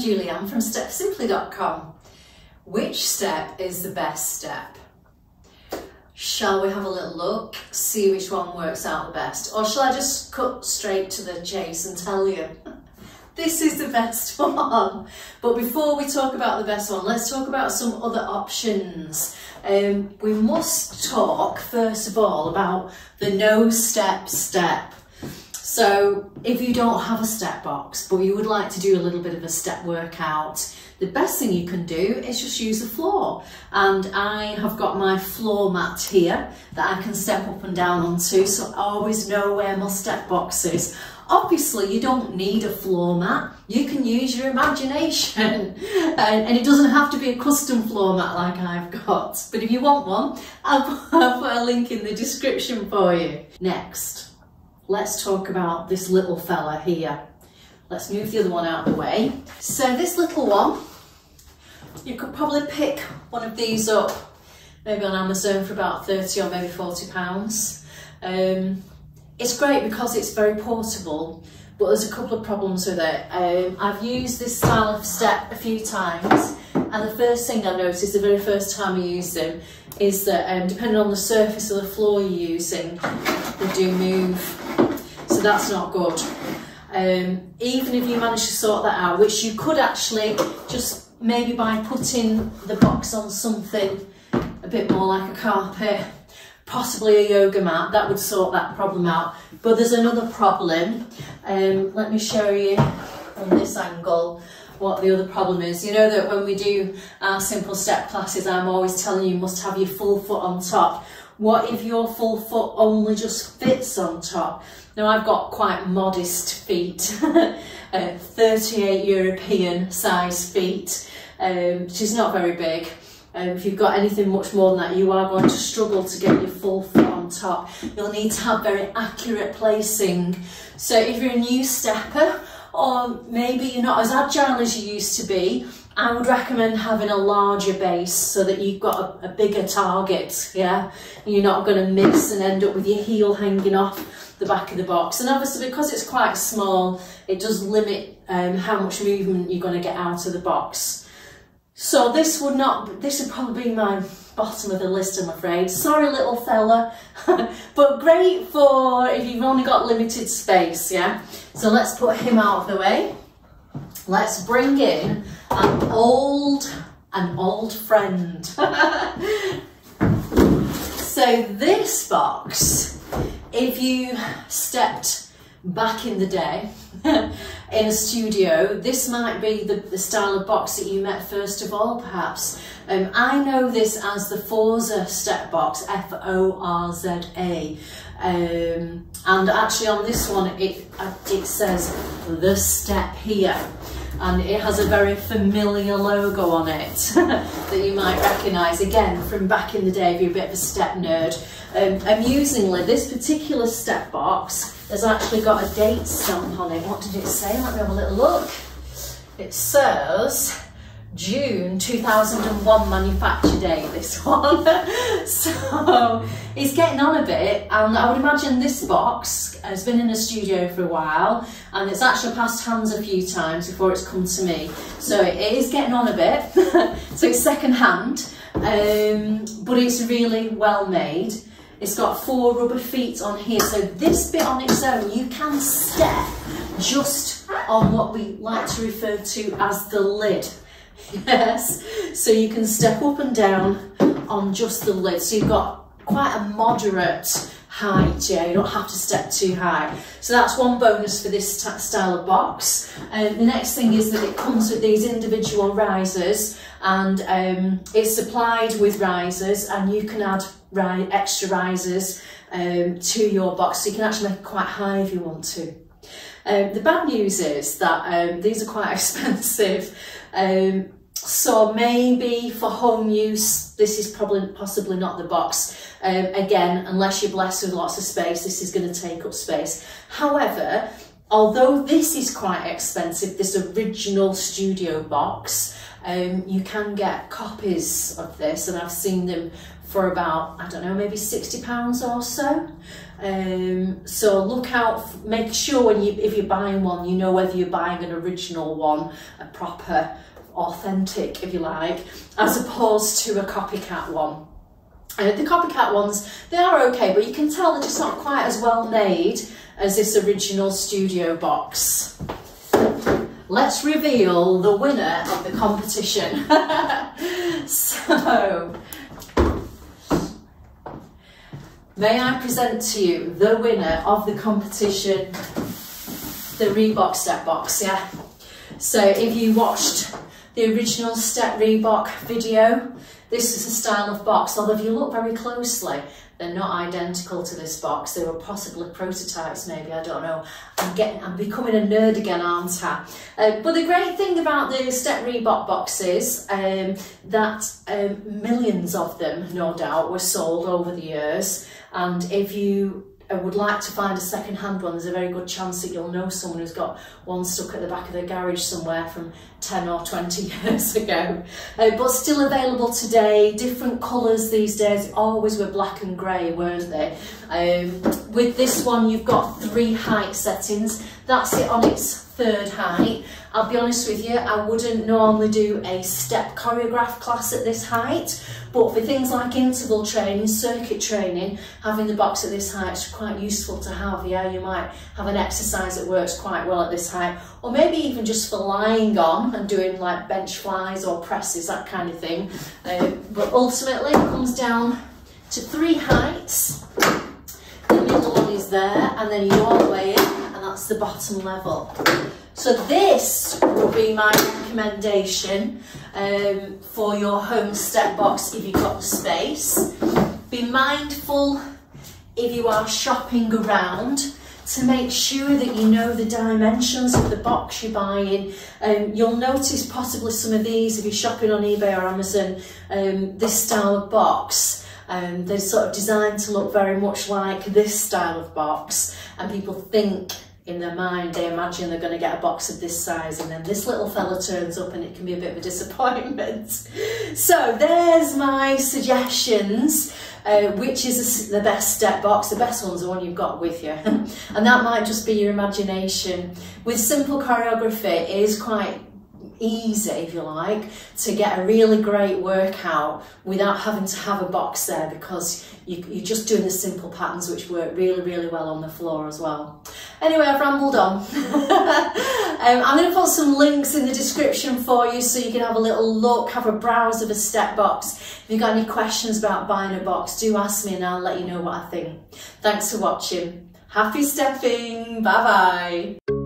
Julianne from stepsimply.com. Which step is the best step? Shall we have a little look, see which one works out the best? Or shall I just cut straight to the chase and tell you? This is the best one. But before we talk about the best one, let's talk about some other options. We must talk, first of all, about the no step step. So if you don't have a step box, but you would like to do a little bit of a step workout, the best thing you can do is just use the floor. And I have got my floor mat here that I can step up and down onto, so I always know where my step box is. Obviously, you don't need a floor mat. You can use your imagination. And it doesn't have to be a custom floor mat like I've got. But if you want one, I'll put a link in the description for you. Next, let's talk about this little fella here. Let's move the other one out of the way. So this little one, you could probably pick one of these up, maybe on Amazon for about 30 or maybe 40 pounds. It's great because it's very portable, but there's a couple of problems with it. I've used this style of step a few times, and the first thing I noticed the very first time I used them is that depending on the surface of the floor you're using, they do move, so that's not good. Even if you manage to sort that out, which you could actually just maybe by putting the box on something a bit more like a carpet, possibly a yoga mat, that would sort that problem out. But there's another problem. Let me show you from this angle what the other problem is. You know that when we do our simple step classes, I'm always telling you must have your full foot on top. What if your full foot only just fits on top? Now I've got quite modest feet, 38 European size feet, which is not very big. If you've got anything much more than that, you are going to struggle to get your full foot on top. You'll need to have very accurate placing. So if you're a new stepper, or maybe you're not as agile as you used to be, I would recommend having a larger base so that you've got a bigger target, yeah? You're not going to miss and end up with your heel hanging off the back of the box. And obviously because it's quite small, it does limit how much movement you're going to get out of the box. So this would probably be my bottom of the list, I'm afraid. Sorry, little fella, but great for if you've only got limited space, yeah? So let's put him out of the way. Let's bring in an old friend. So this box, if you stepped back in the day in a studio, this might be the style of box that you met first of all, perhaps. I know this as the Forza Step Box, F-O-R-Z-A. And actually on this one, it says The Step here. And it has a very familiar logo on it that you might recognise, again, from back in the day if you're a bit of a step nerd. Amusingly, this particular step box has actually got a date stamp on it. What did it say? Let me have a little look. It says June 2001 manufacture date, this one. So it's getting on a bit, and I would imagine this box has been in the studio for a while, and it's actually passed hands a few times before it's come to me, so it is getting on a bit. So it's second hand, but it's really well made. It's got 4 rubber feet on here, so this bit on its own you can step just on what we like to refer to as the lid. Yes, so you can step up and down on just the lid, so you've got quite a moderate height, yeah, you don't have to step too high. So that's one bonus for this style of box. The next thing is that it comes with these individual risers, and it's supplied with risers, and you can add extra risers to your box, so you can actually make it quite high if you want to. The bad news is that these are quite expensive, so maybe for home use this is possibly not the box. Again, unless you're blessed with lots of space, this is going to take up space. However, although this is quite expensive, this original studio box, you can get copies of this, and I've seen them for about, I don't know, maybe £60 or so. So look out, make sure when you, if you're buying one, you know whether you're buying an original one, a proper, authentic, if you like, as opposed to a copycat one. The copycat ones, they are okay, but you can tell they're just not quite as well made as this original studio box. Let's reveal the winner of the competition. So, may I present to you the winner of the competition, the Reebok Step Box, yeah? So if you watched the original Step Reebok video, this is a style of box, although if you look very closely, they're not identical to this box. They were possibly prototypes, maybe, I don't know. I'm becoming a nerd again, aren't I? But the great thing about the Step Reebok boxes, that millions of them, no doubt, were sold over the years. And if you would like to find a second-hand one, there's a very good chance that you'll know someone who's got one stuck at the back of their garage somewhere from 10 or 20 years ago. But still available today, different colours these days, always were black and grey, weren't they? With this one, you've got 3 height settings. That's it on its third height. I'll be honest with you, I wouldn't normally do a step choreograph class at this height, but for things like interval training, circuit training, having the box at this height is quite useful to have. Yeah, you might have an exercise that works quite well at this height, or maybe even just for lying on and doing like bench flies or presses, that kind of thing. But ultimately, it comes down to 3 heights. The middle one is there, and then you're all the way in, and that's the bottom level. So this would be my recommendation for your home step box if you've got the space. Be mindful if you are shopping around to make sure that you know the dimensions of the box you're buying. You'll notice possibly some of these if you're shopping on eBay or Amazon, this style of box. They're sort of designed to look very much like this style of box, and people think in their mind, they imagine they're going to get a box of this size, and then this little fella turns up and it can be a bit of a disappointment. So there's my suggestions, which is the best step box. The best one's the one you've got with you. And that might just be your imagination. With simple choreography, it is quite easy, if you like, to get a really great workout without having to have a box there, because you're just doing the simple patterns which work really, really well on the floor as well. Anyway, I've rambled on. I'm going to put some links in the description for you so you can have a little look, have a browse of a step box. If you've got any questions about buying a box, do ask me and I'll let you know what I think. Thanks for watching. Happy stepping. Bye bye.